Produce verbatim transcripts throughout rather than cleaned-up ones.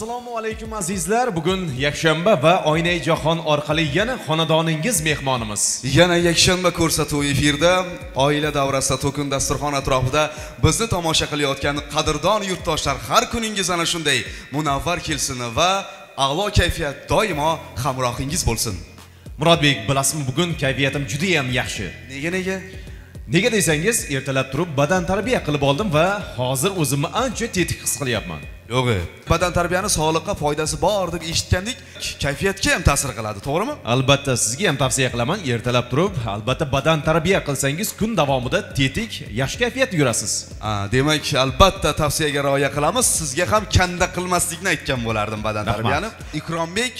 Assalomu alaykum azizlar. Bugün yakshanba ve Oynay Jahon orqali yana xonadoningiz mehmonimiz. Yana yakshanba ko'rsatuvi efirda oila davrasida to'kin dasturxon atrofida bizni tomosha qilayotgan qadrdon yurtdoshlar, har kuningiz ana shunday munavvar kelsin va a'lo kayfiyat doimo hamrohingiz bo'lsin. Murodbek, bilasizmi, bugun kayfiyatim juda ham yaxshi. Nega nega? Nega desangiz, ertalab turib badan tarbiya qilib oldim va hozir o'zimni ancha tetik his qilyapman. Yo'g'i, badan tarbiyani sog'liqqa foydasi bor deb eshitgandik, kayfiyatga ham ta'sir qiladi, to'g'rimi? Albatta, sizga ham tavsiya qilaman, ertalab turib, albatta badan tarbiya qilsangiz, kun davomida tetik, yaxshi kayfiyatda yurasiz. Ha, demak, albatta tavsiyaga rioya qilamiz. Sizga ham kanda qilmaslikni aytgan bo'lardim badan tarbiyani. Ikrombek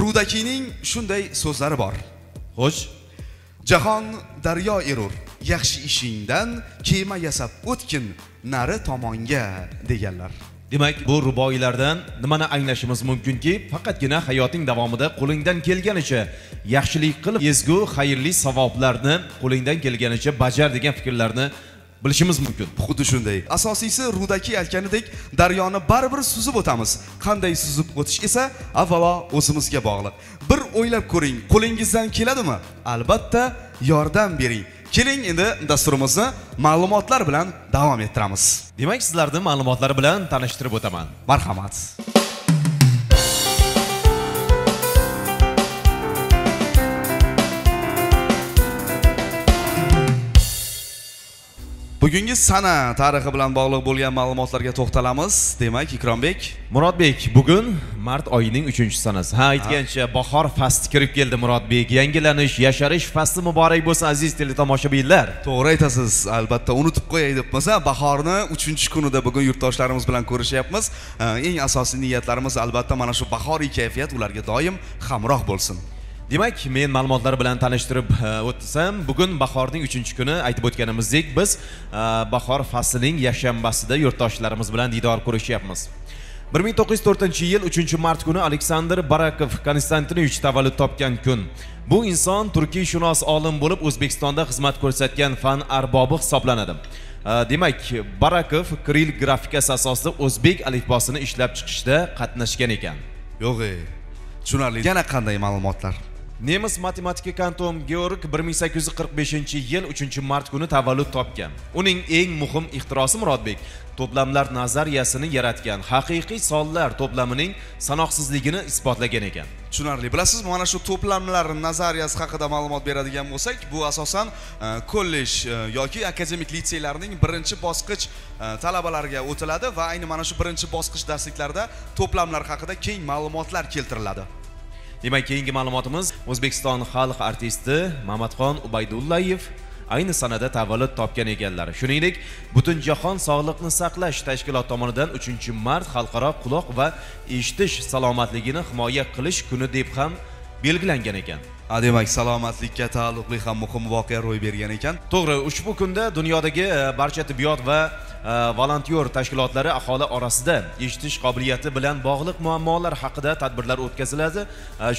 Rudakining shunday so'zlari bor. Xo'sh, jahon daryo erur, yaxshi ishingdan kema yasab o'tkin nari tomonga deganlar. Demak, bu ruboiylardan nimani anglashimiz mumkinki, faqatgina hayoting davomida qo'lingdan kelganicha yaxshilik qilib, ezgu xayrli savoblarni qo'lingdan kelganicha bajar degan fikrlarni bilishimiz mumkin. Xuddi shunday. Asosiysi Rudaki aytganidek, daryoni baribir suzib o'tamiz. Qanday suzib o'tish esa avvalo o'zimizga bog'liq. Bir o'ylab ko'ring, qo'lingizdan keladimi? Albatta yordam bering. Keling, endi dasturimizni ma'lumotlar bilan davom ettiramiz. Demak, sizlarni ma'lumotlar bilan tanishtirib o'taman. Marhamat. Bugungi sana tarixi bilan bog'liq bo'lgan ma'lumotlarga to'xtalamiz. Demak, Ikrombek, Murodbek, bugun mart oyining uchinchi sanasi. Ha, aytgancha bahor fasli kirib keldi Murodbek. Yangilanish, yasharish fasli muborak bo'lsin aziz teletomoshabinlar. To'g'ri aytasiz. Albatta unutib qo'yay deb bo'lsa, bahorni uchinchi kunida bugun yurtdoshlarimiz bilan ko'rishyapmiz. Eng asosiy niyatlarimiz albatta mana shu bahoriy kayfiyat ularga doim hamroh bo'lsin. Demak, men ma'lumotlar bilan tanishtirib o'tsam, bugun bahorning uchinchi kuni, aytib o'tganimizdek, biz bahor faslining yakshanbasida yurtdoshlarimiz bilan diydor ko'rishyapmiz. bir ming to'qqiz yuz to'rtinchi yil uchinchi mart kuni Aleksandr Barakov Konstantinovich tavallud topgan kun. Bu inson turkiy shunos olim bo'lib, O'zbekistonda xizmat ko'rsatgan fan arbobi hisoblanadi. Demak, Barakov Kirill grafikasi asosida o'zbek alifbosini ishlab chiqishda qatnashgan ekan. Yo'g'i, tushunarli. Yana qanday ma'lumotlar? Nemis matematika Kanton Georg bir ming sakkiz yuz qirq beshinchi yil uchinchi mart kuni tavallud topgan. Uning eng muhim ixtirosi Murodbek, to'plamlar nazariyasini yaratgan, haqiqiy sonlar to'plamining sanoqsizligini isbotlagan ekan. Tushunarli. Bilasizmi, mana shu to'plamlar nazariyasi haqida ma'lumot beradigan bo'lsak, bu asosan kollej yoki akademik litseylarning birinchi bosqich talabalariga o'tiladi va ayni mana shu birinchi bosqich darsliklarida to'plamlar haqida keng ma'lumotlar keltiriladi. Demak, keyingi ma'lumotimiz O'zbekiston xalq artisti Mamatxon Ubaydullayev ayni sanada tavallud topgan ekanlar. Shuningdek, Butunjahon sog'liqni saqlash tashkiloti tomonidan uchinchi mart xalqaro quloq va eshitish salomatligini himoya qilish kuni deb ham belgilangan ekan. A, demak, salomatlikka taalluqli ham muhim voqea ro'y bergan ekan. To'g'ri, ushbu kunda dunyodagi barcha tibbiyot va volontyor tashkilotlari aholi orasida eshitish qobiliyati bilan bog'liq muammolar haqida tadbirlar o'tkaziladi.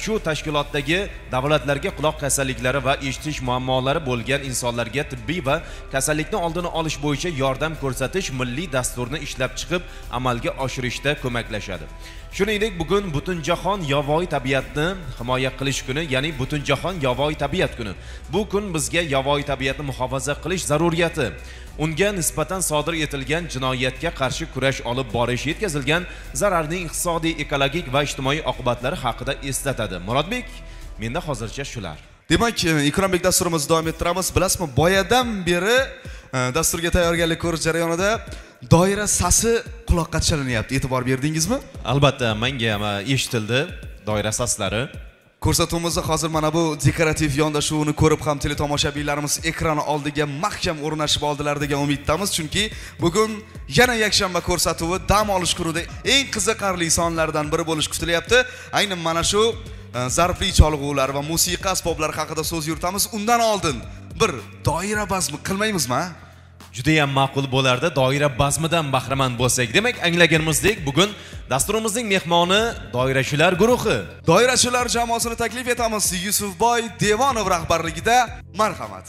Shu tashkilotdagi davlatlarga quloq kasalliklari va eshitish muammolari bo'lgan insonlarga tibbiy va kasallikni oldini olish bo'yicha yordam ko'rsatish milliy dasturini ishlab chiqib, amalga oshirishda ko'maklashadi. Shuningdek, bugun Butunjahon yovvoyi tabiatni himoya qilish kuni, ya'ni Butunjahon yovvoyi tabiat kuni. Bu kun bizga yovvoyi tabiatni muhofaza qilish zaruriyati, unga nisbatan sodir etilgan jinoyatga qarshi kurash olib borish, yetkazilgan zararning iqtisodiy, ekologik va ijtimoiy oqibatlari haqida eslatadi. Murodbek, menda hozircha shular. Demak, Ikrombek, dasturimizni davom ettiramiz. Bilasizmi, boyadan beri dasturga tayyorgarlik ko'rish jarayonida doira sasi quloqqa chalinyapti. E'tibor berdingizmi? Albatta, menga ham eshitildi doira saslari. Ko'rsatuvimizda hozir mana bu dekorativ yondashuvni ko'rib ham teletomoshabinlarimiz ekran oldiga mahkam o'rnashib oldilar degan umiddamiz, chunki bugun yana yakshanba ko'rsatuvi dam olish kunida eng qiziqarli sonlardan biri bo'lish kutilyapti. Aynan mana shu zarfli cholg'uvlar va musiqa asboblari haqida so'z yuritamiz. Undan oldin bir doira bazmi qilmaymizmi? Juda ham ma'qul bo'lardi, doira bazmidan bahramand bo'lsak. Demak, anglaganimizdek, bugun dasturimizning mehmoni doirachilar guruhi. Doirachilar jamoasini taklif etamiz. Yusufboy Divanov rahbarligida. Marhamat.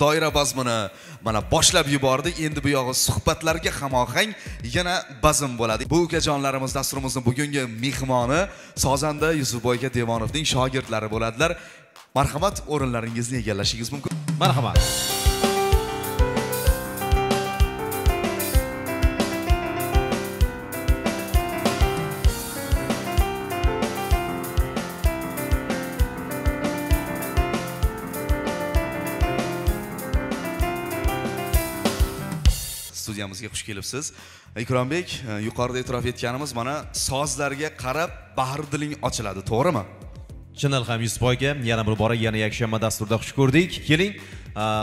doira bazmini mana boshlab yubordik. Endi bu yog'i suhbatlarga hamohang yana bazm bo'ladi. Bu ukajonlarimiz dasturimizning bugungi mehmoni sozanda Yusufboy Divanovning shogirdlari bo'ladilar. Marhamat, o'rinlaringizni egallashingiz mumkin. Marhamat. Studiyamizga xush kelibsiz. Ikrombek, yuqorida e'tirof etganimiz mana sozlarga qarab bahar diling ochiladi, to'g'rimi? Chinal ham Yusufboyga yana bir bora yana yakshanba dasturida xush ko'rdik. Keling,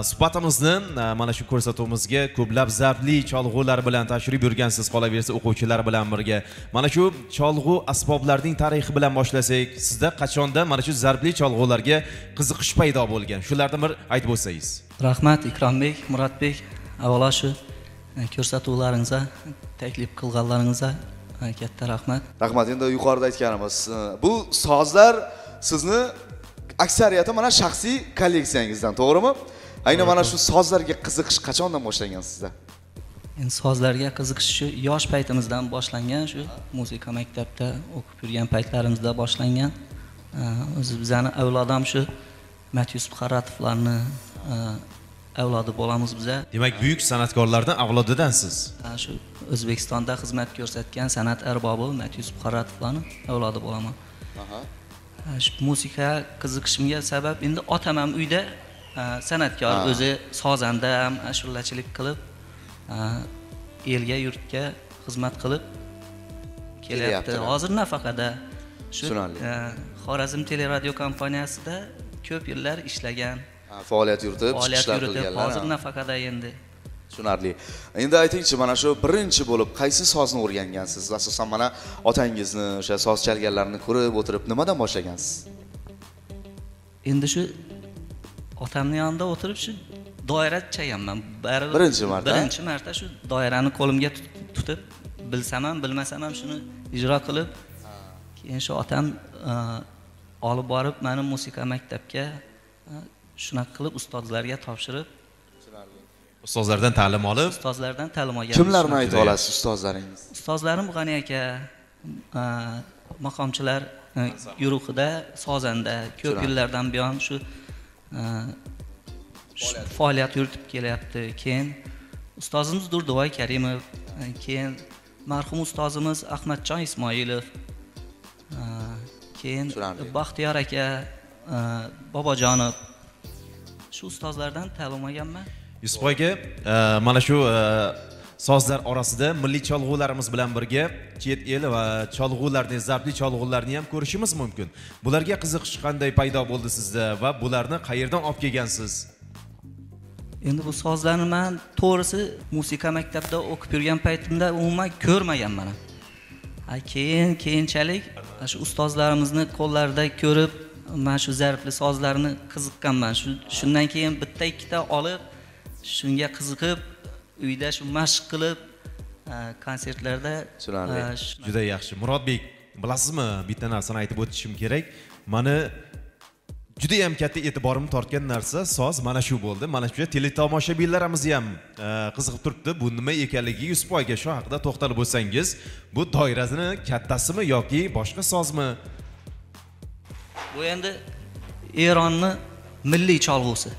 suhbatimizni mana shu ko'rsatuvimizga ko'plab zarbli cholg'ular bilan tashrif buyurgansiz, qolaversa o'quvchilar bilan birga. Mana shu cholg'u asboblarining tarixi bilan boshlasak, sizda qachonda mana shu zarbli cholg'ularga qiziqish paydo bo'lgan? Shulardan bir aytib o'tsangiz. Rahmat Ikrombek, Muratbek, avvalo shu ko'rsatuvlaringizga, taklif qilganlaringizga katta rahmat. Rahmat. Endi yuqorida aytganimiz, bu sozlar sizni aksariyati mana shaxsiy kolleksiyangizdan, to'g'rimi? Aynan mana shu sozlarga qiziqish qachondan boshlangan sizda? Endi sozlarga qiziqish shu yosh paytimizdan boshlangan, shu musiqa maktabida o'qib yurgan paytlarimizda boshlangan. O'zi bizani avlodam shu Matyus Xaratovlarni avlodi bo'lamiz biza. Demak, büyük san'atkorlardan avlodidansiz. Ha, shu O'zbekistonda xizmat ko'rsatgan san'at arbobi Yusufboy avlodi bo'laman. Aha. Shu musiqa qiziqishimga sabab endi otam ham uyda san'atkor, o'zi sozanda ham ashulachilik qilib, elga, yurtga xizmat qilib kelyapti. Hozir nafaqada shu Xorazm teleradiokompaniyasida ko'p yillar ishlagan. Faoliyat yuritib, chiqishlar qilganlar. Hozir nafaqada endi. Tushunarli. Endi aytingchi, mana shu birinchi bo'lib qaysi sozni o'rgangansiz? Asosan mana otangizni, o'sha soz chalganlarni ko'rib o'tirib nimadan boshlagansiz? Endi shu otamning yonida o'tirib shu doira chaganman. Birinchi marta. Birinchi marta shu doirani qo'limga tutib, bilsam ham, bilmasam ham shuni ijro qilib, keyin shu otam olib borib meni musiqa maktabga shuna qilib ustozlarga topshirib, ustozlardan ta'lim olib, ustozlardan ta'lim olgan. Kimlarni ayta olasiz ustozlaringiz? Ustozlarim G'ani aka, maqomchilar guruhida sozanda ko'p yillardan buyon shu faoliyat yuritib kelyapti. Keyin ustozimiz Durduvoy Karimov, keyin marhum ustozimiz Ahmadjon Ismoilov, keyin Baxtiyor aka, Bobojonov. Shu ustozlardan ta'lim olganman. Yusufboyga mana shu sozlar orasida milliy cholg'ularimiz bilan birga chet el va cholg'ularning zabli cholg'ularni ham ko'rishimiz mumkin. Bularga qiziqish qanday paydo bo'ldi sizda va bularni qayerdan olib kelgansiz? Endi bu sozlarni men to'g'risi musiqa maktabida o'qib yurgan paytimda umuman ko'rmaganman. Ha, keyin keyinchalik shu ustozlarimizni qo'llarida ko'rib men shu zarbli sozlarni qiziqqanman. Shundan keyin bitta ikkita olib, shunga qiziqib, uyda shu mashq qilib, konsertlarda. Juda yaxshi. Murodbek, bilasizmi, bitta narsani aytib o'tishim kerak. Meni juda ham katta e'tiborimni tortgan narsa soz mana shu bo'ldi. Mana shu teletomoshabinlarimiz ham qiziqib turibdi. Bu nima ekanligi, Yusufboyga shu haqida to'xtalib o'tsangiz, bu doirasini kattasimi yoki boshqa sozmi? Bu endi Eronni milliy cholg'usi,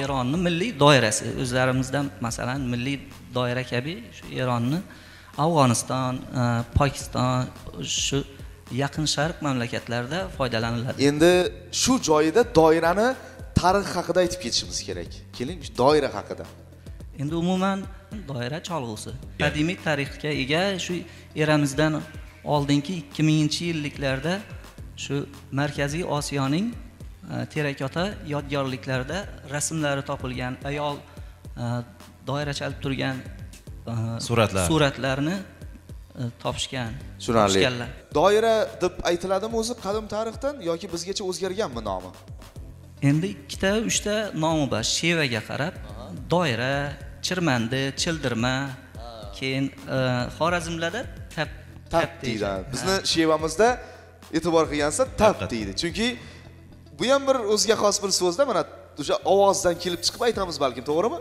Eronni milliy doirasi, o'zlarimizdan masalan milliy doira kabi shu Eronni, Afg'oniston, Pokiston, shu Yaqin Sharq mamlakatlarida foydalaniladi. Endi shu joyida doirani tarix haqida aytib ketishimiz kerak. Keling, shu doira haqida. Endi umuman doira cholg'usi qadimiy tarixga ega, shu eramizdan oldingi ikki mingchi yilliklarda shu Markaziy Osiyoning terakota yodgorliklarida rasmlari topilgan ayol doira chalib turgan suratlar suratlarni topishgan. Tushunarli. Doira deb aytiladimi o'zi qadim tarixdan yoki bizgacha o'zgarganmi nomi? Endi ikkita, uchta nomi bor. Shevaga qarab doira, chirmandi, childirma, keyin Xorazmlarda tap tap deyiladi. Bizni shevamizda e'tibor qilgansa tap deydi. Chunki bu ham bir o'ziga xos bir so'zda, mana o'sha ovozdan kelib chiqib aytamiz balkim, to'g'rimi?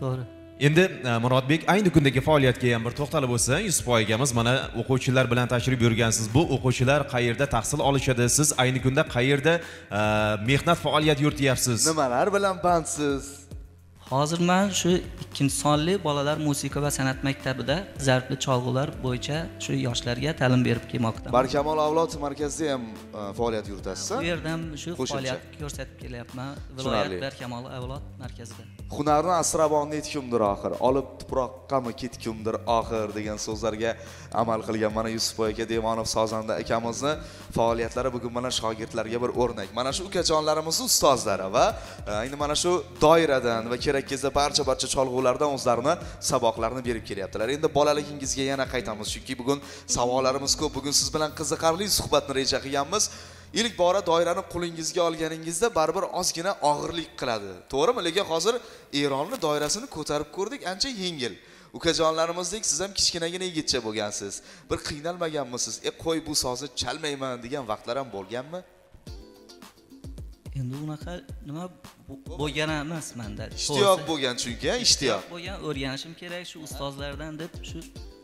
To'g'ri. Endi Murodbek, ayni kundagi faoliyatga ham bir to'xtalib o'tsa, Yusufboy akamiz, mana o'quvchilar bilan tashrif buyurgansiz. Bu o'quvchilar qayerda tahsil olishadi? Siz ayni kunda qayerda mehnat faoliyat yurityapsiz? Nimalar bilan bandsiz? Hozir men shu ikkinchi sonli bolalar musiqa va san'at maktabida zarbli cholg'ular bo'yicha shu yoshlarga ta'lim berib kelmoqdaman. Barkamol avlod markazida ham faoliyat yuritasiz-a? Bu yerdan shu faoliyat ko'rsatib kelyapman, viloyat Barkamol avlod markazida. Hunarni asrabonni etkumdir oxir, olib tuproqqami ketkumdir oxir degan so'zlarga amal qilgan mana Yusufboy aka Divanov sozanda akamizni faoliyatlari bugun mana shogirdlarga bir o'rnak. Mana shu ukajonlarimizning ustozlari va endi mana shu doiradan va Kerakkizda barcha-barcha cholg'ulardan o'zlarini saboqlarini berib kelyaptilar. Endi bolaligingizga yana qaytamiz, chunki bugun savollarimiz ko'p. Bugun siz bilan qiziqarli suhbatni reja qilganmiz. İlk bora doirani qo'lingizga olganingizda baribir ozgina og'irlik qiladi. To'g'rimi? Lekin hozir Eronni doirasini ko'tarib ko'rdik, ancha yengil. Ukajonlarimizdek siz ham kichkinagina yigitcha bo'lgansiz. Bir qiynalmaganmisiz? E qo'y bu sozni chalmayman degan vaqtlar ham bo'lganmi? Endi unaqa nima bo'lgan emas menda. Ishtiyoq bo'lgan chunki, ishtiyoq. Bo'lgan, o'rganishim kerak shu ustozlardan deb shu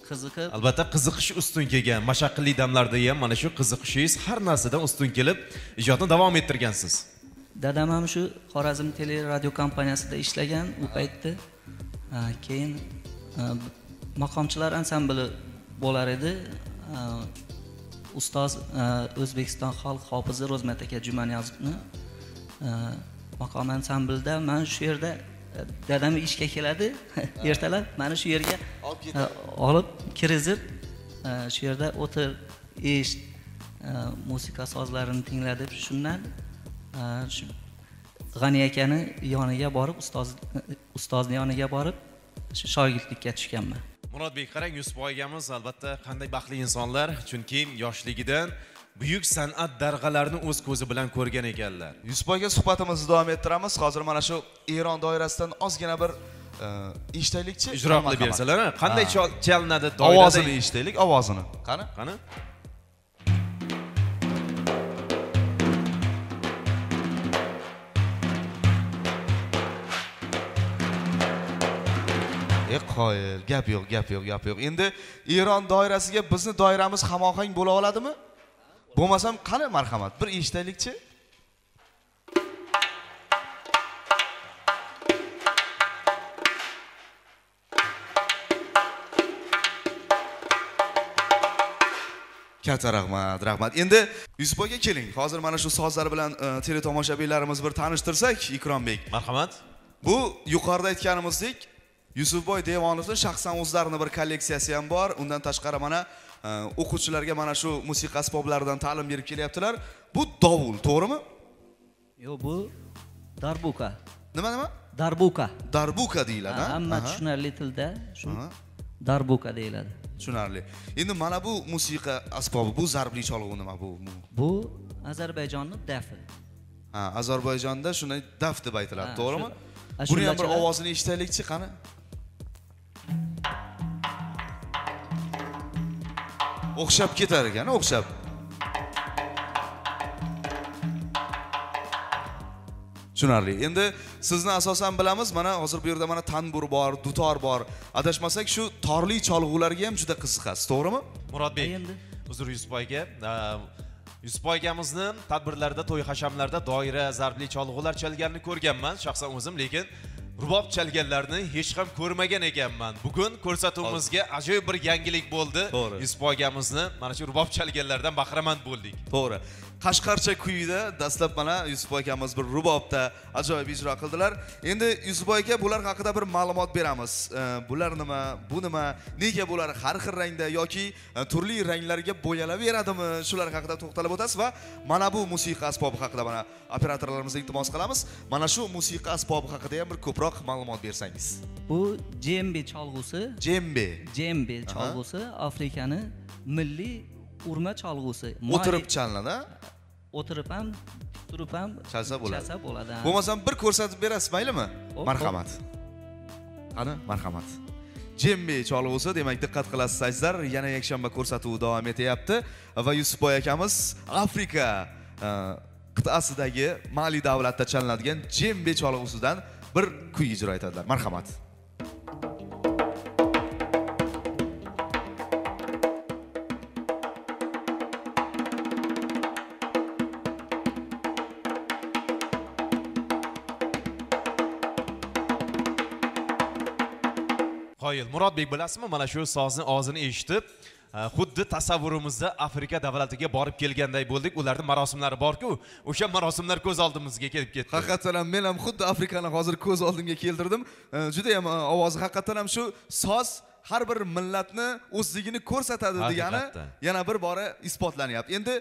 qiziqib. Albatta qiziqish ustun kelgan. Mashaqqatli damlarda ham mana shu qiziqishingiz har narsadan ustun kelib ijodni davom ettirgansiz. Dadam ham shu Xorazm teleradiokompaniyasida ishlagan, u paytda keyin maqomchilar ansambli bo'lar edi. Ustoz O'zbekiston xalq hofizi Rozmat aka Jumaniyazovni maqom ansamblida men shu yerda dadam ishga keladi ertalab, meni shu yerga olib kirgizib shu yerda o'tir ish musiqa sozlarini tingladi. Shundan shu G'ani akani yoniga borib, ustoz ustozni yoniga borib shu shogirdlikka tushganman. Murodbek, qarang, Yusufboy akamiz albatta qanday baxtli insonlar, chunki yoshligidan büyük san'at darg'alarini o'z ko'zi bilan ko'rgan ekanlar. Yusufboyga suhbatimizni davom ettiramiz. Hozir mana shu Eron doirasidan ozgina bir eshitaylikchi. Ijro qilib bersalar, qanday chalinadi doirada? Ovozini eshitaylik, ovozini. Qani? Qani? E qoyil, gap yo'q, gap yo'q, gap yo'q. Endi Eron doirasiga bizni doiramiz hamohang bo'la oladimi? Bo'lmasam qani, marhamat, bir eshitaylikchi. Katta rahmat, rahmat. Endi Yusufboyga keling. Hozir mana shu sozlar bilan e, tele tomoshabinlarimiz bir tanishtirsak, Ikrombek. Marhamat. Bu yuqorida aytganimizdek, Yusufboy Divanovning shaxsan o'zlarining bir kolleksiyasi ham bor. Undan tashqari mana o'quvchilarga mana shu musiqa asboblaridan ta'lim berib kelyaptilar. Bu dovul, to'g'rimi? Yo'q, bu darbuka. Nima nima? Darbuka. Darbuka deyiladi, ha? Hamma tushunarli tilda shu darbuka deyiladi. Tushunarli. Endi mana bu musiqa asbobi, bu zarbli cholg'u nima bu? Bu Ozarbayjonning dafi. Ha, Ozarbayjonda shunday daf deb aytiladi, to'g'rimi? Buni ham bir ovozini eshitaylikchi, qani? O'xshab ketar ekan, o'xshab. Tushunarli. Endi sizni asosan bilamiz, mana hozir bu yerda mana tanbur bor, dutor bor. Adashmasak shu torli cholg'ularga ham juda qiziqasiz, to'g'rimi? Murodbek, endi uzr Yusufboy aka, Yusufboy akamizni tadbirlarda, to'y hashamlarda doira zarbli cholg'ular chalganini ko'rganman, shaxsan o'zim, lekin rubob chalganlarni hech ham ko'rmagan ekanman. Bugun ko'rsatuvimizga ajoyib bir yangilik bo'ldi. Yusufboy akamizni mana shu rubob chalganlardan bahramand bo'ldik. To'g'ri. Qashqarcha kuyida dastlab mana Yusufboy akamiz bir rubobda ajoyib ijro qildilar. Endi Yusufboy aka bular haqida bir ma'lumot beramiz. Bular nima, bu nima, nega bular har xil rangda yoki turli ranglarga bo'yalaveradimi? Shular haqida to'xtalib o'tasiz va mana bu musiqa asbobi haqida mana operatorlarimizga iltimos qilamiz. Mana shu musiqa asbobi haqida ham bir ko'proq ma'lumot bersangiz. Bu jambe cholg'usi. Jambe. Jambe cholg'usi Afrikani milliy urma cholg'usi. O'tirib chalinadi. O'tirib ham, turib ham chalsa bo'ladi. Chalsa bo'ladi. Bo'lmasam bir ko'rsatib berasiz, maylimi? Marhamat. Qani, marhamat. Jambe cholg'usi, demak diqqat qilasiz azizlar, yana yakshanba ko'rsatuvi davom etyapti va Yusufboy akamiz Afrika qit'asidagi mali davlatda chalinadigan jambe cholg'usidan bir kuy ijro etadilar. Marhamat. Murodbek, bilasizmi, mana shu so'zni og'zini eshitib, xuddi tasavvurimizda Afrika davlatiga borib kelganday bo'ldik. Ularning marosimlari bor-ku. O'sha marosimlar ko'z oldimizga kelib ketdi. Haqiqatan ham men ham xuddi Afrikani hozir ko'z oldimga keltirdim. Juda ham ovozi haqiqatan ham shu so'z har bir millatni o'zligini ko'rsatadi degani yana bir bora isbotlanyapti. Endi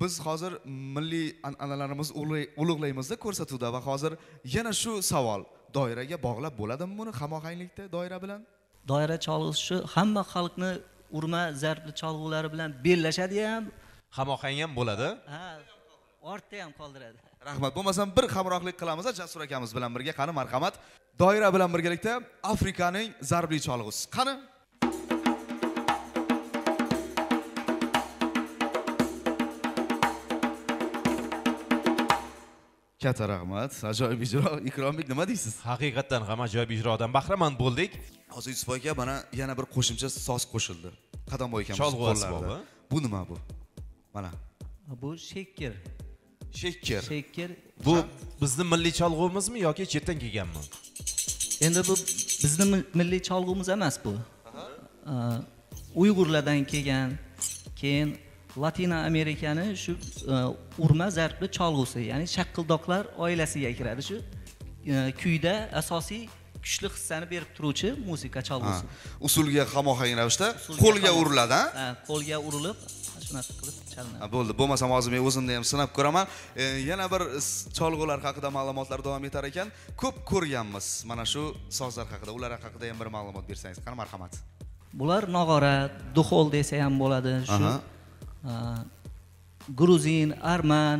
biz hozir milliy an'analarimizni ulug'laymiz-da ko'rsatuvda va hozir yana shu savol doiraga bog'lab bo'ladimi buni hamohanglikda doira bilan? Doira cholg'usi hamma xalqni urma zarbli cholg'ulari bilan bellashadi ham, hamohang ham bo'ladi. Ha, ortda ham qoldiradi. Rahmat. Bo'lmasa bir hamrohlik qilamiz Jasur akamiz bilan birga. Qani, marhamat. Doira bilan birgalikda Afrikaning zarbli cholg'usi. Qani? Katta rahmat. Ajoyib ijro, Ikrombek, nima deysiz? Haqiqatan ham ajoyib ijrodan bahramand bo'ldik. Hozir Yusufboy aka mana yana bir qo'shimcha so'z qo'shildi. Qadamboy akamiz qo'llarida. Bu nima bu? Mana. Bu shekker. Shekker. Shekker. Bu bizning milliy cholg'uvimizmi yoki chetdan kelganmi? Endi bu bizning milliy cholg'uvimiz emas bu. Uyg'urlardan kelgan, keyin Latin Amerikani shu urma zarbli cholg'usi, ya'ni shaqildoqlar oilasiga kiradi. Shu kuyda asosiy kuchli hissani berib turuvchi musiqa cholg'usi. Usulga hamohang ravishda qo'lga uriladi, ha? Qo'lga urilib, shunaqa qilib chalinadi. Bo'ldi, bo'lmasa hozir men o'zimni ham sinab ko'raman. Yana bir cholg'ular haqida ma'lumotlar davom etar ekan. Ko'p ko'rganmiz mana shu sozlar haqida. Ular haqida ham bir ma'lumot bersangiz, qani, marhamat. Bular nog'ora, duxol desa ham bo'ladi. Shu Gruzin, Arman,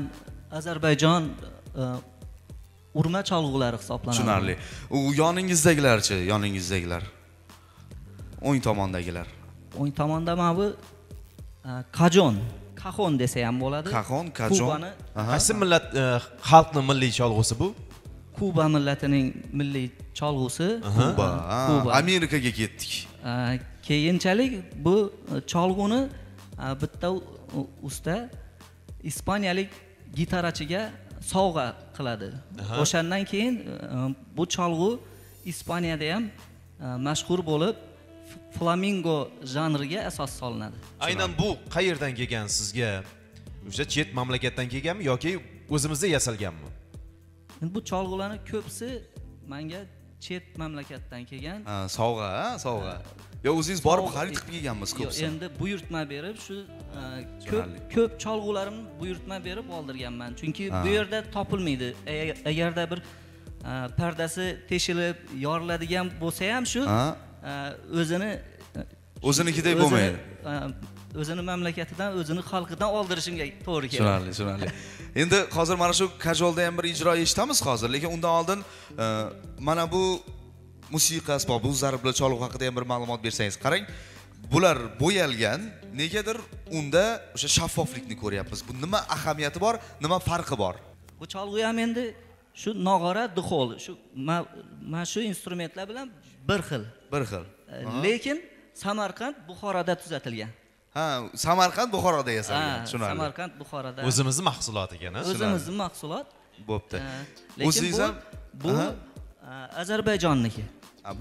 Ozarbayjon urma cholg'ulari hisoblanadi. Tushunarli. U yoningizdagilarchi, yoningizdagilar. O'ng tomondagilar. O'ng tomonda mana bu kajon, kajon desa ham bo'ladi. Kajon, kajon. Qaysi millat xalqning milliy cholg'usi bu? Kuba millatining milliy cholg'usi. Kuba. Amerikaga ketdik. Keyinchalik bu cholg'uni bitta usta ispaniyalik gitarachiga sovg'a qiladi. O'shandan keyin bu cholg'u Ispaniyada ham mashhur bo'lib, flamingo janriga asos solinadi. Aynan bu qayerdan kelgan sizga? O'sha chet mamlakatdan kelganmi yoki o'zimizda yasalganmi? Bu cholg'ularning ko'psi menga chet mamlakatdan kelgan. Ha, sovg'a, sovg'a. Ya o'zingiz borib xarid qilib kelganmiz ko'psi. Endi buyurtma berib shu ko'p ko'p cholg'ularimni buyurtma berib oldirganman. Chunki bu yerda topilmaydi. Agarda bir pardasi teshilib, yoriladigan bo'lsa ham shu o'zini o'zinikidek bo'lmaydi. O'zini mamlakatidan, o'zini xalqidan oldirishimga to'g'ri keladi. Tushunarli, tushunarli. Endi hozir mana shu kajolda ham bir ijro eshitamiz hozir, lekin undan oldin mana bu musiqa asbobi, zarbli cholg'u haqida ham bir ma'lumot bersangiz. Qarang, bular bo'yalgan, negadir unda o'sha shaffoflikni ko'ryapmiz. Bu nima ahamiyati bor, nima farqi bor? Bu cholg'u ham endi shu nog'ora, duxol, shu mana shu instrumentlar bilan bir xil. Bir xil. Lekin Samarqand, Buxoroda tuzatilgan. Ha, Samarqand, Buxoroda yasalgan. Tushunarli. Samarqand, Buxoroda. O'zimizning mahsuloti ekan-a? O'zimizning mahsulot. Bo'pti. O'zingiz ham bu Ozarbayjonniki.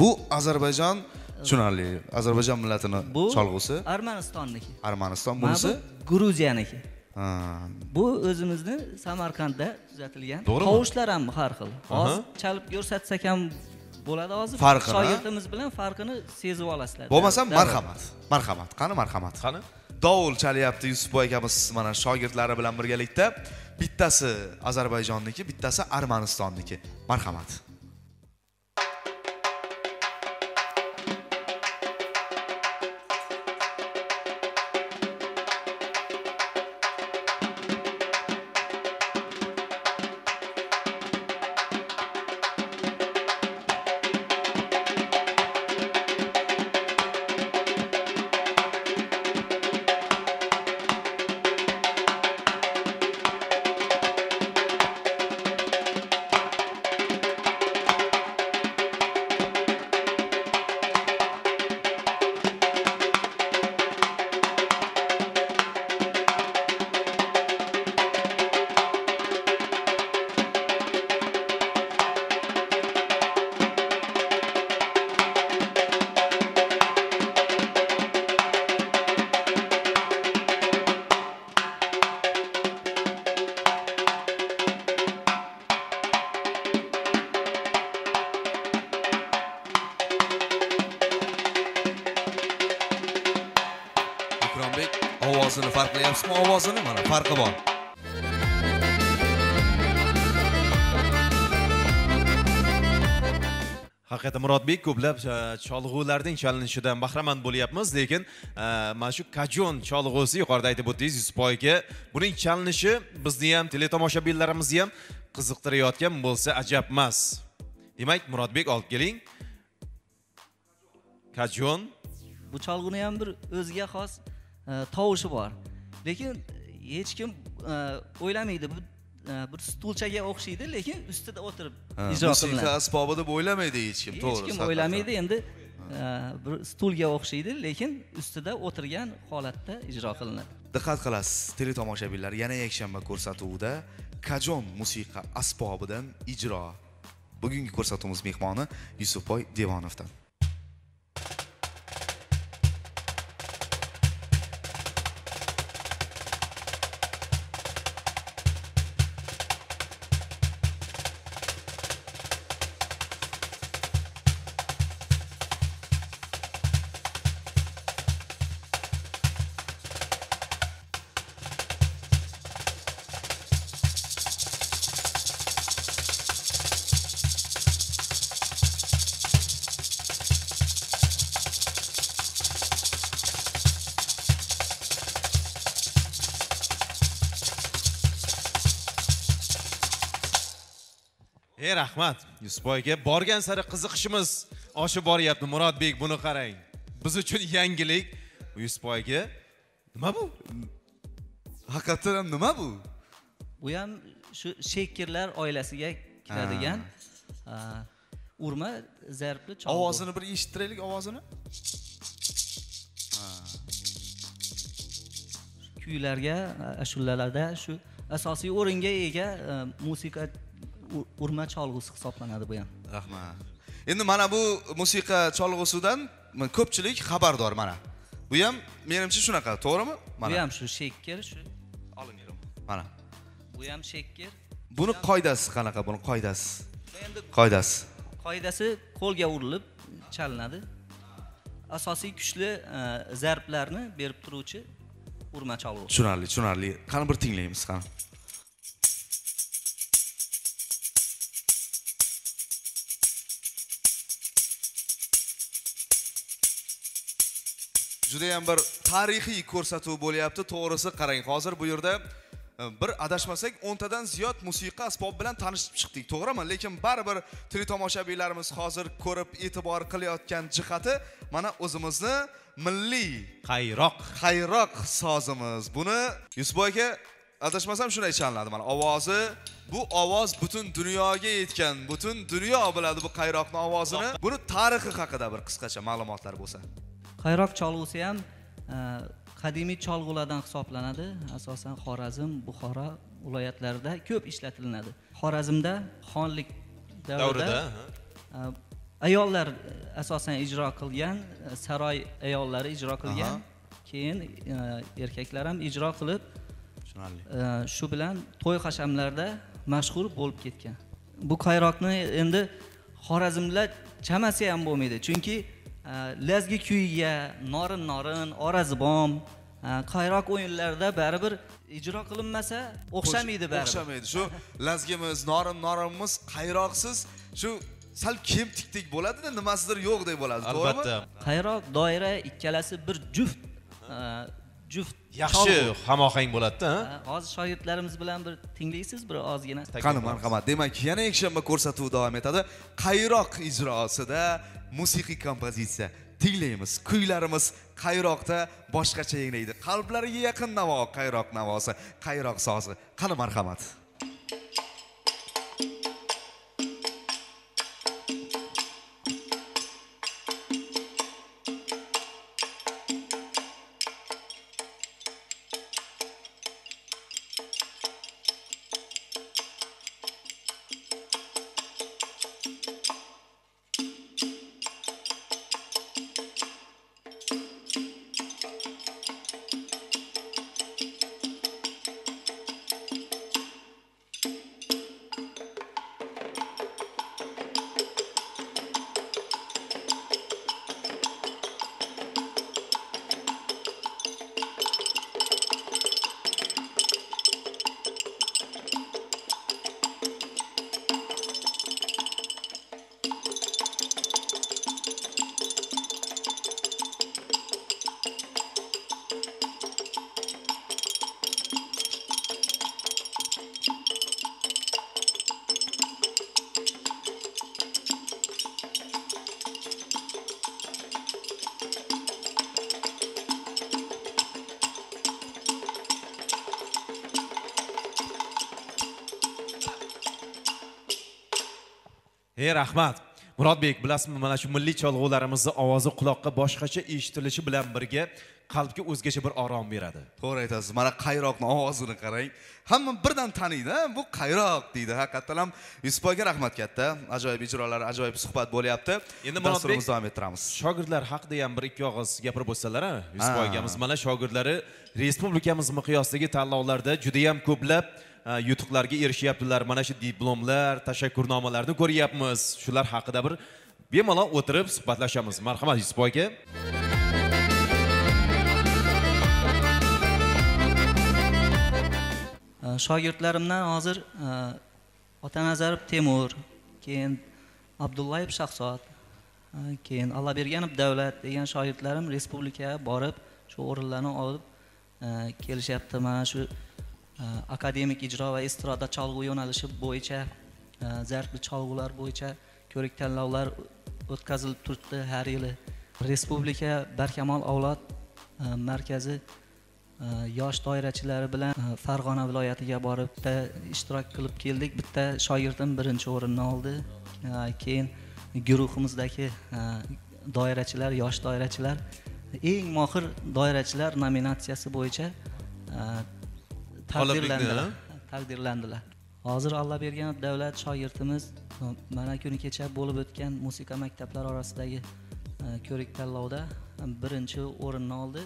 Bu Ozarbayjon, tushunarli. Ozarbayjon millatini cholg'usi. Armanistonniki. Armaniston bunisi. Gruziyaniki. Bu o'zimizni Samarqandda tuzatilgan. Tovushlar ham har xil. Hozir chalib ko'rsatsak ham bo'ladi hozir. Shogirdimiz bilan farqini sezib olasizlar. Bo'lmasa marhamat. Marhamat. Qani, marhamat. Qani. Davul chalyapti Yusufboy akamiz mana shogirdlari bilan birgalikda. Bittasi Ozarbayjonniki, bittasi Armanistonniki. Marhamat. ovozini farqlayapsizmi? Ovozini mana farqi bor. Haqiqatda Murodbek ko'plab cholg'ularning chalinishidan bahramand bo'lyapmiz, lekin mana shu kajon cholg'usi yuqorida aytib o'tdingiz Yusufboy aka, buning chalinishi bizni ham teletomoshabinlarimizni ham qiziqtirayotgan bo'lsa ajab emas. Demak, Murodbek olib keling. Kajon bu chalg'uni ham bir o'ziga xos tovushi bor. Lekin hech kim o'ylamaydi bu bir stulchaga o'xshaydi, lekin ustida o'tirib ijro qilinadi. Musiqa asbobi deb o'ylamaydi hech kim, to'g'ri. Hech kim o'ylamaydi, endi bir stulga o'xshaydi, lekin ustida o'tirgan holatda ijro qilinadi. Diqqat qilasiz, teletomoshabinlar, yana yakshanba ko'rsatuvida kajon musiqa asbobidan ijro. Bugungi ko'rsatuvimiz mehmoni Yusufboy Divanovdan. Ey rahmat, Yusufboy aka, borgan sari qiziqishimiz oshib boryapti. Murodbek, buni qarang. Biz uchun yangilik. Yusufboy aka, nima bu? Haqiqatan ham nima bu? Bu ham shu shekirlar oilasiga kiradigan urma zarbli cholg'u. Ovozini bir eshittiraylik, ovozini. Kuylarga, ashulalarda shu asosiy o'ringa ega musiqa urma cholg'usi hisoblanadi bu ham. Rahmat. Endi mana bu musiqa cholg'usidan ko'pchilik xabardor mana. Bu ham menimcha shunaqa, to'g'rimi? Mana. Bu ham shu shekir, shu olingan. Mana. Bu ham shekir. Buni qoidasi qanaqa? Buni qoidasi. Endi qoidasi. Qoidasi qo'lga urilib chalinadi. Asosiy kuchli zarblarni berib turuvchi urma cholg'u. Tushunarli, tushunarli. Qani bir tinglaymiz, qani. Judayam bir tarixiy ko'rsatuv bo'lyapti, to'g'risi qarang. Hozir bu yerda bir adashmasak o'nta dan ziyod musiqa asbobi bilan tanishib chiqdik, to'g'rimi? Lekin baribir teletomoshabinlarimiz hozir ko'rib e'tibor qilayotgan jihati mana o'zimizni milliy qayroq, qayroq sozimiz. Buni Yusufboy aka adashmasam shunday chalinadi mana ovozi. Bu ovoz butun dunyoga yetgan, butun dunyo biladi bu qayroqning ovozini. Buni tarixi haqida bir qisqacha ma'lumotlar bo'lsa. Qayroq cholg'usi ham qadimiy cholg'ulardan hisoblanadi. Asosan Xorazm, Buxoro viloyatlarida ko'p ishlatilinadi. Xorazmda xonlik davrida ayollar asosan ijro qilgan, saroy ayollari ijro qilgan, keyin erkaklar ham ijro qilib, shu bilan to'y hashamlarda mashhur bo'lib ketgan. Bu qayroqni endi Xorazmda chamasi ham bo'lmaydi, chunki lazgi kuyiga, norin-norin, orazibom, qayroq o'yinlarida baribir ijro qilinmasa o'xshamaydi baribir. O'xshamaydi. Shu lazgimiz, norin-norinimiz qayroqsiz shu sal kemtikdek bo'ladi-da, nimasidir yo'qdek bo'ladi, to'g'rimi? Albatta. Qayroq, doira ikkalasi bir juft, juft yaxshi hamohang bo'ladi-da. Hozir shogirdlarimiz bilan bir tinglaysiz, bir ozgina. Qani, marhamat. Demak, yana yakshanba ko'rsatuvi davom etadi. Qayroq ijrosida musiqiy kompozitsiya tinglaymiz. Kuylarimiz qayroqda boshqacha yangraydi. Qalblariga yaqin navo qayroq navosi, qayroq sozi. Qani marhamat. Ey rahmat. Murodbek, bilasizmi, mana shu milliy cholg'ularimizni ovozi quloqqa boshqacha eshitilishi bilan birga qalbga o'zgacha bir orom beradi. To'g'ri aytasiz. Mana qayroqning ovozini qarang. Hamma birdan taniydi, bu qayroq deydi. Haqiqatan ham Yusufboyga rahmat katta. Ajoyib ijrolar, ajoyib suhbat bo'lyapti. Endi dasturimizni davom ettiramiz. Shogirdlar haqida ham bir ikki og'iz gapirib o'tsalar, Yusufboyimiz mana shogirdlari respublikamiz miqyosidagi tanlovlarda juda ham ko'plab yutuqlarga erishyaptilar. Mana shu diplomlar, tashakkurnomalarni ko'ryapmiz. Shular haqida bir bemalol o'tirib suhbatlashamiz. Marhamat Yusufboy aka. Shogirdlarimdan hozir Otanazarov Temur, keyin Abdullayev Shahzod, keyin Allaberganov Davlat degan shogirdlarim respublikaga borib, shu o'rinlarni olib kelishyapti. Mana shu akademik ijro va istiroda cholg'u yo'nalishi bo'yicha zarbli cholg'ular bo'yicha ko'rik tanlovlar o'tkazilib turibdi har yili. Respublika barkamol avlod markazi yosh doirachilari bilan Farg'ona viloyatiga borib ishtirok qilib keldik. Bitta shogirdim birinchi o'rinni oldi. Keyin guruhimizdagi doirachilar, yosh doirachilar eng mohir doirachilar nominatsiyasi bo'yicha taqdirlandilar. Taqdirlandilar. Hozir Allaberganov Davlat shogirdimiz mana kuni kecha bo'lib o'tgan musiqa maktablari orasidagi ko'rik tanlovda birinchi o'rinni oldi.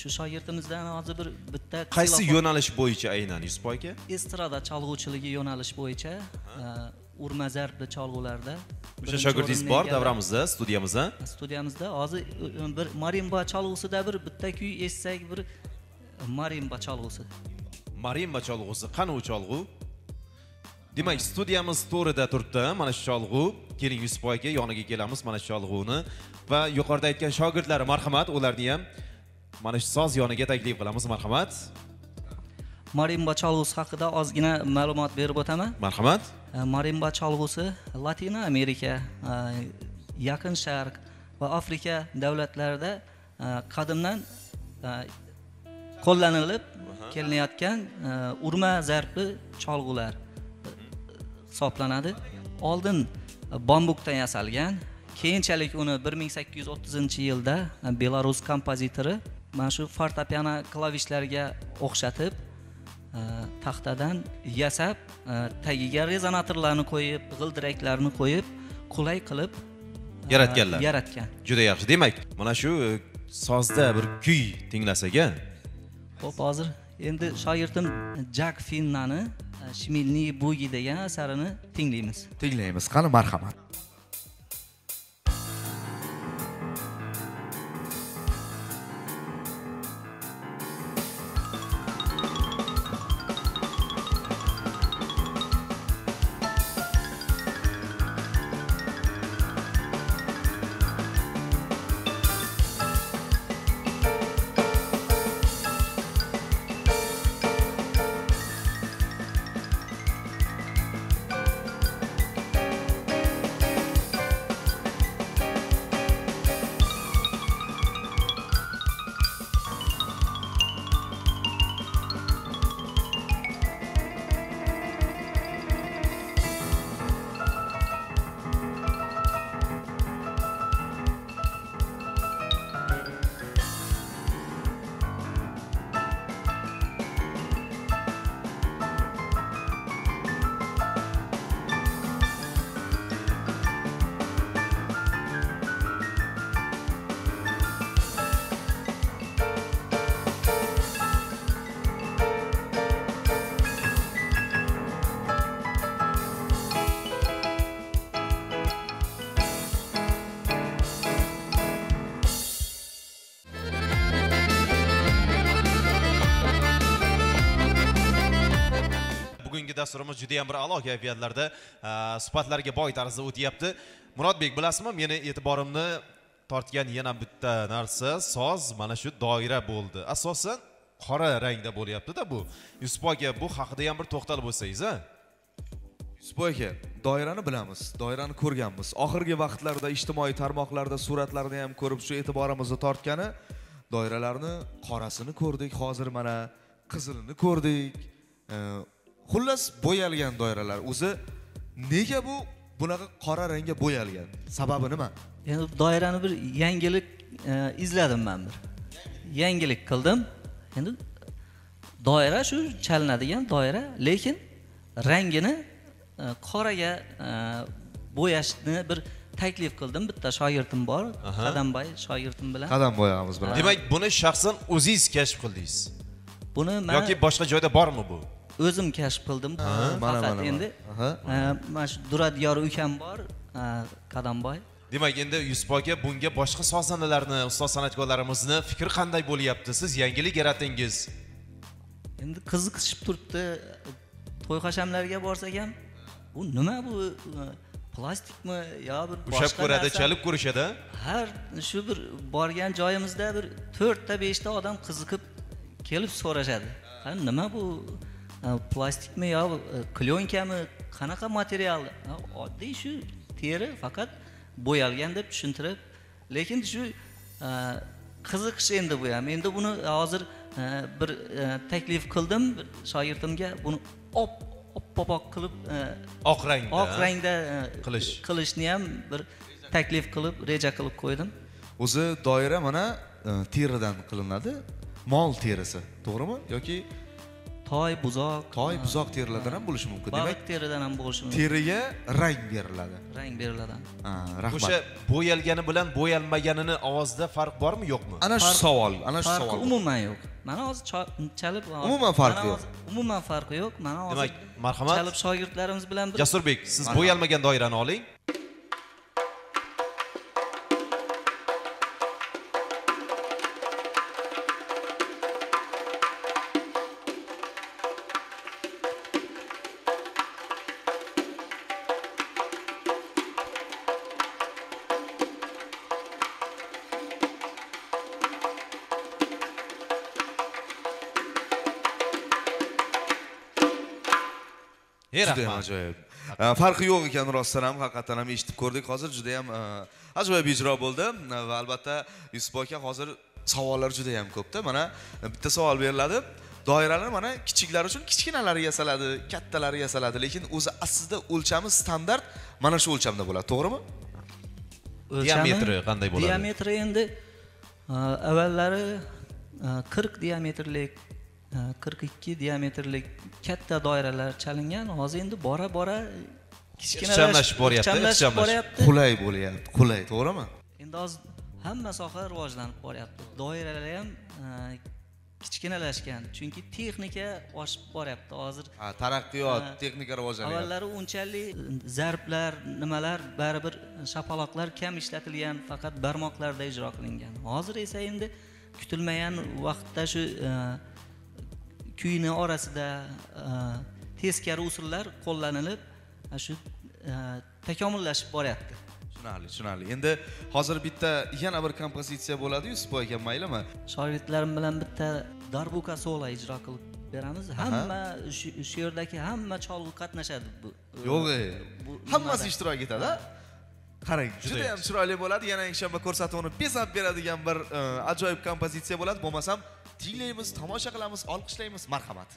Shu shogirdimizdan hozir bir bitta qaysi yo'nalish bo'yicha aynan Yusufboy aka? Estrada cholg'uvchiligi yo'nalish bo'yicha urma zarbli cholg'ularda. O'sha shogirdingiz bor davramizda, studiyamizda. Studiyamizda hozir bir marimba cholg'usida bir bitta kuy eshitsak, bir marimba cholg'usi. Marimba cholg'usi qani cholg'u? Demak, studiyamiz to'rida turibdi. Mana shu cholg'u. Keling Yusufboyga yoniga kelamiz mana shu cholg'uni va yuqorida aytgan shogirdlari marhamat, ularni ham mana shu soz yoniga taklif qilamiz. Marhamat. Marimba cholg'usi haqida ozgina ma'lumot berib o'taman. Marhamat. Marimba cholg'usi Latin Amerika, Yaqin Sharq va Afrika davlatlarida qadimdan qo'llanilib kelinayotgan urma zarbi cholg'ular hisoblanadi. Oldin bambukdan yasalgan, keyinchalik uni bir ming sakkiz yuz o'ttizinchi yilda Belarus kompozitori mana shu fortepiano klavishlarga o'xshatib taxtadan yasab, tagiga rezonatorlarni qo'yib, g'ildiraklarni qo'yib, qulay qilib yaratganlar. Yaratgan. Juda yaxshi. Demak, mana shu sozda bir kuy tinglasak-a. Xo'p, hozir endi shoirtim Jak Finnani Shimilni bugi degan asarini tinglaymiz. Tinglaymiz. Qani, marhamat. Dasturimiz juda ham bir a'lo kayfiyatlarda suhbatlarga boy tarzda o'tyapti. Murodbek, bilasizmi, meni e'tiborimni tortgan yana bitta narsa soz mana shu doira bo'ldi. Asosan qora rangda bo'lyapti-da bu. Yusufboy aka, bu haqida ham bir to'xtalib o'tsangiz, a? Yusufboy aka, doirani bilamiz, doirani ko'rganmiz. Oxirgi vaqtlarda ijtimoiy tarmoqlarda suratlarni ham ko'rib shu e'tiborimizni tortgani doiralarni qorasini ko'rdik, hozir mana qizilini ko'rdik. Xullas, bo'yalgan doiralar o'zi Nega bu bunaqa qora rangga bo'yalgan? Sababi nima? Endi doirani bir yangilik izladim men bir. Yangilik qildim. Endi doira shu chalinadigan doira, lekin rangini qoraga bo'yashni bir taklif qildim. Bitta shoirdim bor, Qadamboy shoirdim bilan. Qadamboyamiz bilan. Demak, buni shaxsan o'zingiz kashf qildingiz. Buni men yoki boshqa joyda bormi bu? O'zim kashf qildim. Faqat endi mana shu Duradiyor ukam bor, Qadamboy. Demak, endi Yusufboyga bunga boshqa sozanlarni, ustoz san'atkorlarimizni fikri qanday bo'lyapti? Siz yangilik yaratdingiz. Endi qiziqishib turibdi. To'y qashamlarga borsak ham, bu nima bu? Plastikmi yo bir boshqa narsa? Ko'radi, chalib ko'rishadi. Har shu bir borgan joyimizda bir to'rt ta besh ta odam qiziqib kelib so'rashadi. Ha, nima bu? Plastikmi yo klyonkammi, qanaqa material? Oddiy shu teri faqat bo'yalgan deb tushuntirib, lekin shu qiziqish endi bu ham. Endi buni hozir bir taklif qildim shoirtimga, buni op oppoq qilib oq rangda oq rangda qilish qilishni ham bir taklif qilib, reja qilib qo'ydim. O'zi doira mana teridan qilinadi, mol terisi, to'g'rimi? Yoki toy buzoq, toy buzoq terilardan ham bo'lishi mumkin. Demak, teridan ham bo'lishi mumkin. Teriga rang beriladi. Rang beriladi. Ha, rahmat. O'sha bo'yalgani bilan bo'yalmaganini ovozda farq bormi, yo'qmi? Ana shu savol, ana shu savol. Farq umuman yo'q. Mana hozir chalib umuman farqi yo'q. Umuman farqi yo'q. Mana hozir. Demak, marhamat. Chalib shogirdlarimiz bilan bir Jasurbek, siz bo'yalmagan doirani oling. Juda ajoyib. Farqi yo'q ekan rostdan ham, haqiqatan ham eshitib ko'rdik. Hozir juda ham ajoyib ijro bo'ldi va albatta Yusufboy aka hozir savollar juda ham ko'pda. Mana bitta savol beriladi. Doiralar mana kichiklar uchun kichkinalari yasaladi, kattalari yasaladi, lekin o'zi aslida o'lchami standart mana shu o'lchamda bo'ladi, to'g'rimi? Diametri qanday bo'ladi? Diametri endi avvallari qirq diametrlik qirq ikki diametrlik katta doiralar chalingan. Hozir endi bora bora kichkinalashib boryapti. Qulay bo'lyapti, qulay, to'g'rimi? Endi hozir hamma soha rivojlanib boryapti. Doiralar ham kichkinalashgan, chunki texnika oshib boryapti hozir. Ha, taraqqiyot, texnika rivojlanyapti. Avvallari unchalik zarblar, nimalar baribir shapaloqlar kam ishlatilgan, faqat barmoqlarda ijro qilingan. Hozir esa endi kutilmagan vaqtda shu kuyni orasida teskari usullar qo'llanilib shu takomillashib boryapti. Tushunarli, tushunarli. Endi hozir bitta yana bir kompozitsiya bo'ladi Yusufboy aka, maylimi? Shogirdlarim bilan bitta darbuka solo ijro qilib beramiz. Hamma shu yerdagi hamma cholg'u qatnashadi bu. Yo'q, hammasi ishtirok etadi. Qarang, juda ham chiroyli bo'ladi. Yana yakshanba ko'rsatuvini bezab beradigan bir ajoyib kompozitsiya bo'ladi. Bo'lmasam tinglaymiz, tomosha qilamiz, olqishlaymiz. Marhamat.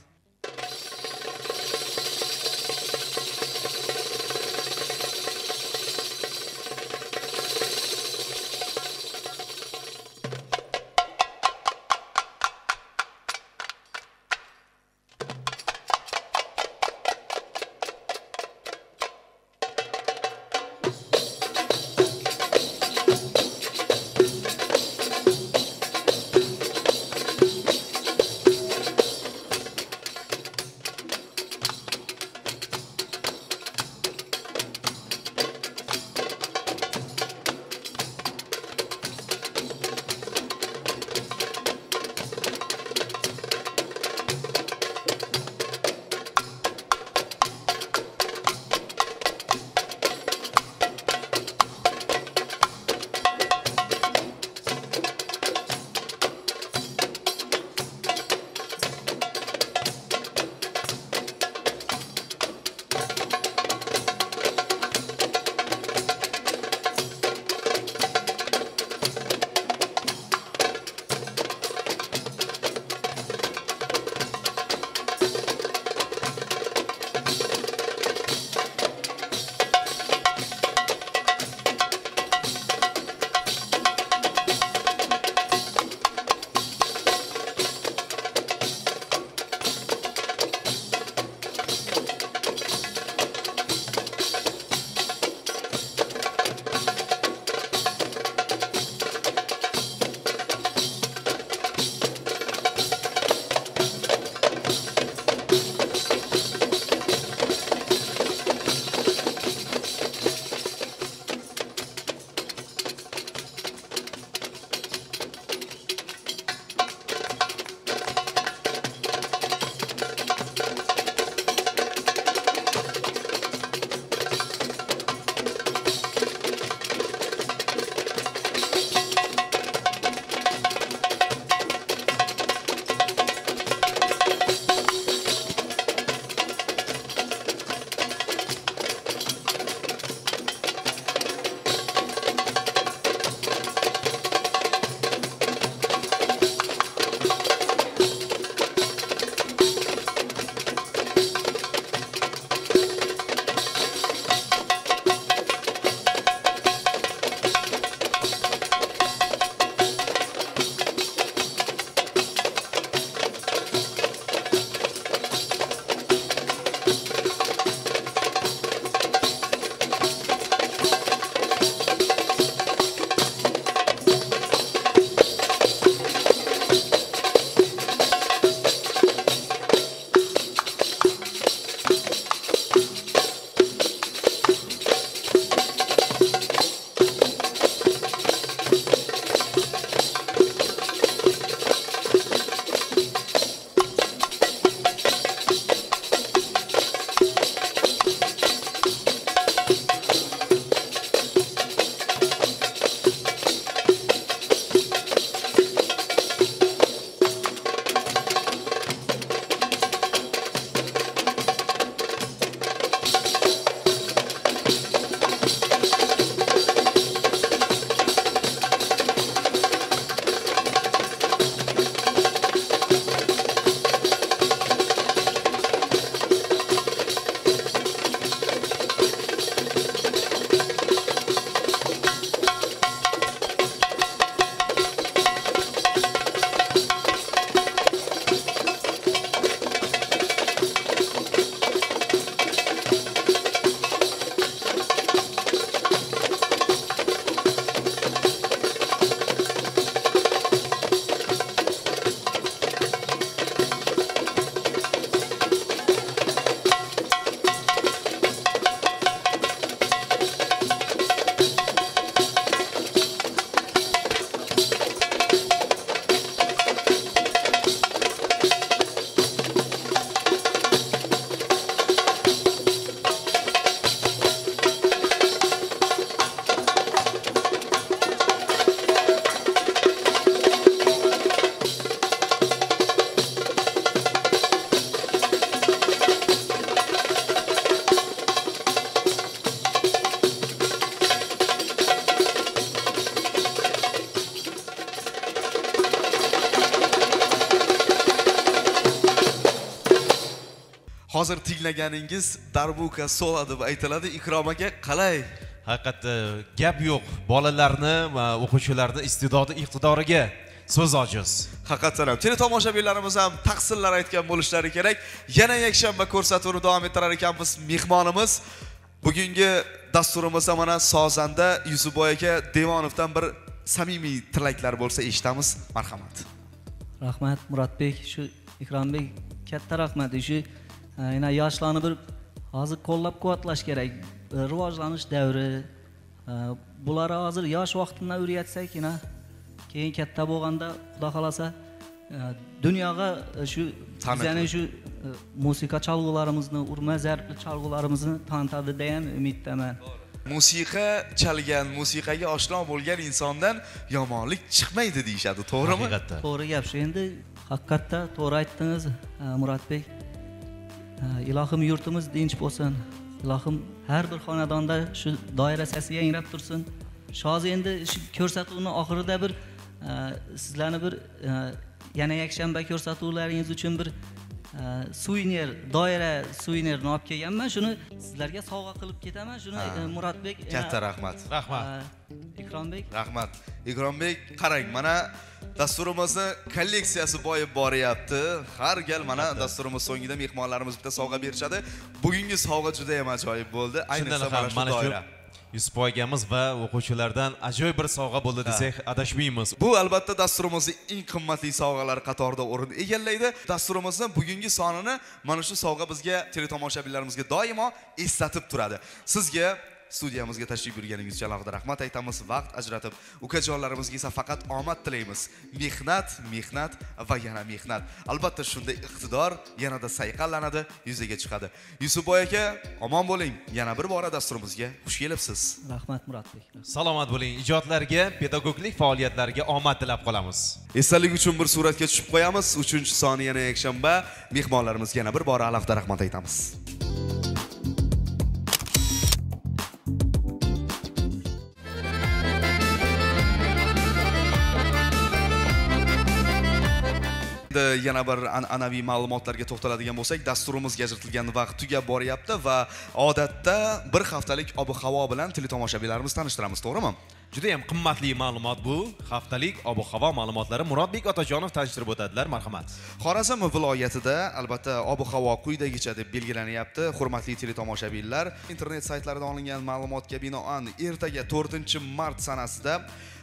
Hazır tinglaganingiz darbuka solo deb aytiladi. Ikrom aka qalay? Haqiqatda gap yo'q. Bolalarni va o'quvchilarni iste'dodi iqtidoriga so'z ojiz. Haqiqatan ham tele tomoshabinlarimiz ham taqsirlar aytgan bo'lishlari kerak. Yana yakshanba ko'rsatuvini davom ettirar ekanmiz. Mehmonimiz bugungi dasturimizda mana sozanda Yusufboy aka Divanovdan bir samimiy tilaklar bo'lsa eshitamiz. Marhamat. Rahmat Muratbek, shu Ikrombek katta rahmat. Shu Aynan yaşlarını bir hazır kollab kuvvetlaş gerek, rivojlanish davri, bulara hazır yaş vaqtidan o'rgatsek yine, keyin katta bo'lganda, xudo xolasa, dünyaya şu, yani şu musiqa çalgılarımızı, urma zarbli çalgılarımızı tanıtadı degan umiddaman. Musiqa çalgan, musiqaga oshno bo'lgan insondan yomonlik chiqmaydi deyishadi, to'g'rimi? To'g'ri gap. Endi haqiqatda to'g'ri aytdingiz, Muratbek. Ilohim yurtimiz dinch bo'lsin. Ilohim her bir xonadonda şu doira sasi yangrab tursin. Hozir endi ko'rsatuvning oxirida bir sizlarni bir yana yakshanba ko'rsatuvlaringiz uchun bir suvenir, doira suvenirini olib kelganman. Shuni sizlarga sovg'a qilib ketaman. Shuni Muratbek katta rahmat. Rahmat. Ikrombek. Rahmat. Ikrombek, qarang, mana dasturimizni kolleksiyasi boyib boryapti. Har gal mana dasturimiz so'ngida mehmonlarimiz bitta sovg'a berishadi. Bugungi sovg'a juda ham ajoyib bo'ldi. Ayniqsa mana shu Yusufboyimiz va o'quvchilardan ajoyib bir sovg'a bo'ldi desak adashmaymiz. Bu albatta dasturimizning eng qimmatli sovg'alari qatorida o'rin egallaydi. Dasturimizning bugungi sonini mana shu sovg'a bizga teletomoshabinlarimizga doimo eslatib turadi. Sizga studiyamizga tashrif buyurganingiz uchun alohida rahmat aytamiz. Vaqt ajratib ukajonlarimizga esa faqat omad tilaymiz. Mehnat, mehnat va yana mehnat. Albatta shunda iqtidor yanada sayqallanadi, yuzaga chiqadi. Yusufboy aka, omon bo'ling. Yana bir bora dasturimizga xush kelibsiz. Rahmat Muratbek. Salomat bo'ling. Ijodlarga, pedagoglik faoliyatlariga omad tilab qolamiz. Esalik uchun bir suratga tushib qo'yamiz. uchinchi soni yana yakshanba. Mehmonlarimizga yana bir bora alohida rahmat aytamiz. Yana bir an'anaviy ma'lumotlarga to'xtaladigan bo'lsak, dasturimizga ajratilgan vaqt tugab boryapti va odatda bir haftalik ob-havo bilan teletomoshabinlarimizni tanishtiramiz, to'g'rimi? Juda ham qimmatli ma'lumot bu. Haftalik ob-havo ma'lumotlari Murodbek Otajonov tanishtirib o'tadilar, marhamat. Xorazm viloyatida albatta ob-havo quyidagicha deb belgilanyapti. Hurmatli teletomoshabinlar, internet saytlarida olingan ma'lumotga binoan ertaga to'rtinchi mart sanasida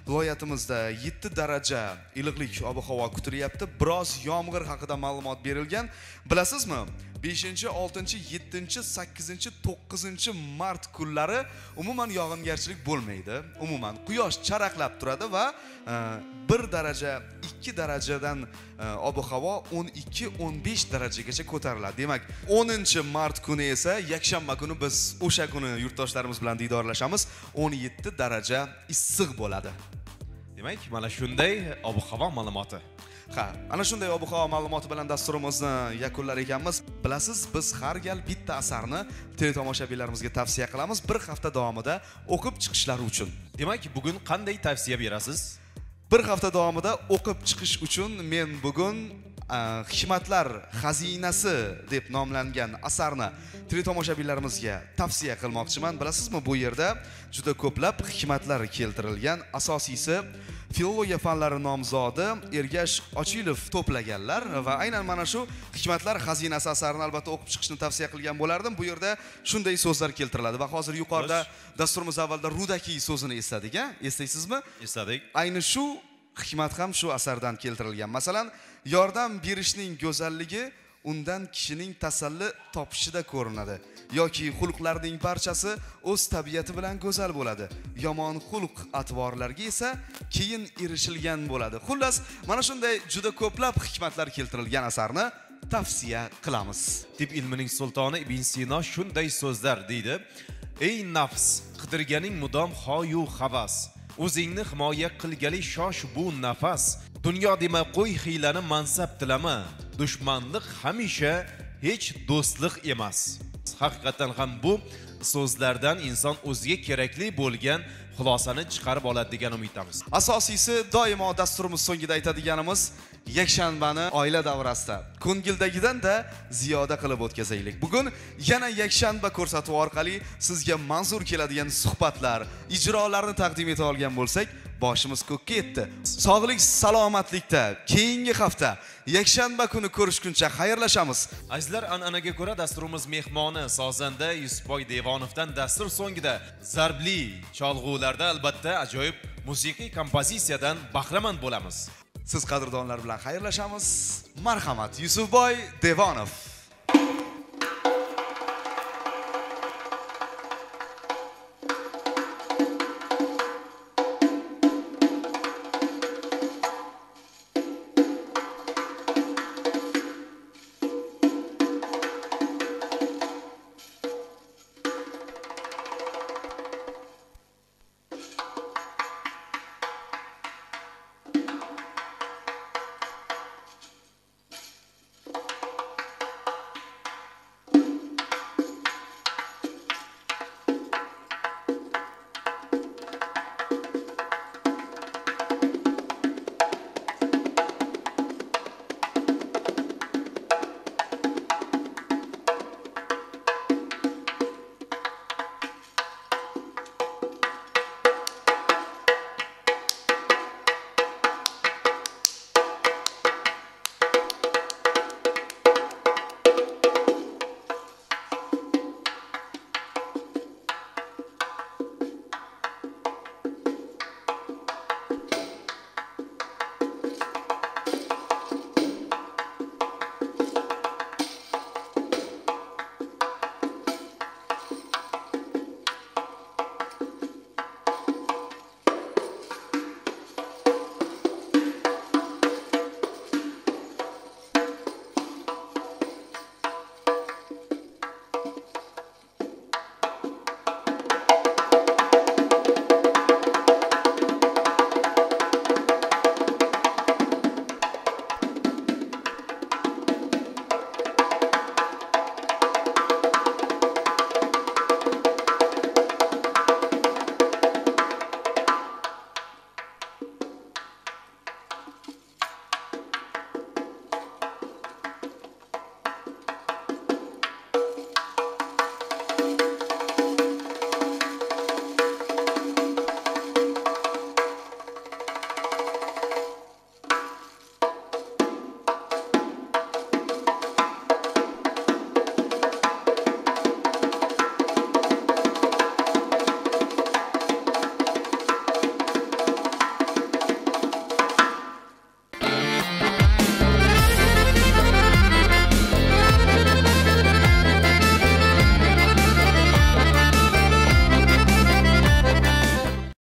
viloyatimizda yetti daraja iliqlik ob-havo kutilyapti. Biroz yomg'ir haqida ma'lumot berilgan. Bilasizmi? beshinchi, oltinchi, yettinchi, sakkizinchi, to'qqizinchi mart kunlari umuman yog'ingarchilik bo'lmaydi. Umuman quyosh charaqlab turadi va bir daraja, ikki darajadan ob-havo o'n ikki, o'n besh darajagacha ko'tariladi. Demak, o'ninchi mart kuni esa yakshanba kuni biz o'sha kuni yurtdoshlarimiz bilan diydorlashamiz. o'n yetti daraja issiq bo'ladi. Demak, mana shunday ob-havo ma'lumoti. Ha, ana shunday ob-havo ma'lumoti bilan dasturimizni yakunlar ekanmiz. Bilasiz, biz har gal bitta asarni teletomoshabinlarimizga tavsiya qilamiz bir hafta davomida o'qib chiqishlari uchun. Demak, bugun qanday tavsiya berasiz? Bir hafta davomida o'qib chiqish uchun men bugun Hikmatlar xazinasi deb nomlangan asarni teletomoshabinlarimizga tavsiya qilmoqchiman. Bilasizmi, bu yerda juda ko'plab hikmatlar keltirilgan. Asosiysi filologiya fanlari nomzodi Ergash Ochilov to'plaganlar va aynan mana shu Hikmatlar xazinasi asarini albatta o'qib chiqishni tavsiya qilgan bo'lardim. Bu yerda shunday so'zlar keltiriladi va hozir yuqorida dasturimiz avvalda rudaki so'zini esladik, a? Eslaysizmi? Esladik. Ayni shu hikmat ham shu asardan keltirilgan. Masalan, yordam berishning go'zalligi undan kishining tasalli topishida ko'rinadi yoki xulqlarning barchasi o'z tabiati bilan go'zal bo'ladi. Yomon xulq atvorlarga esa keyin erishilgan bo'ladi. Xullas, mana shunday juda ko'plab hikmatlar keltirilgan asarni tavsiya qilamiz. Tib ilmining sultoni Ibn Sino shunday so'zlar deydi: "Ey nafs, qidirganing mudom hoyu havas. O'zingni himoya qilgali shosh bu nafas. Dunyo dema qo'y hiylani mansab tilama. Dushmanlik hamisha hech do'stlik emas." Haqiqatan ham bu so'zlardan inson o'ziga kerakli bo'lgan xulosani chiqarib oladi degan umiddamiz. Asosiysi doimo dasturimiz so'ngida aytadiganimiz yakshanbani oila davrasida ko'ngildagidan da ziyoda qilib o'tkazaylik. Bugun yana yakshanba ko'rsatuvi orqali sizga manzur keladigan suhbatlar, ijrolarni taqdim eta olgan bo'lsak, boshimiz ko'kka yetdi. Sog'lik, salomatlikda keyingi hafta yakshanba kuni ko'rishguncha xayrlashamiz. Azizlar, an'anaga ko'ra dasturimiz mehmoni sozanda Yusufboy Divanovdan dastur so'ngida zarbli cholg'ularda albatta ajoyib musiqiy kompozitsiyadan bahramand bo'lamiz. Siz qadrdonlar bilan xayrlashamiz. Marhamat, Yusufboy Divanov.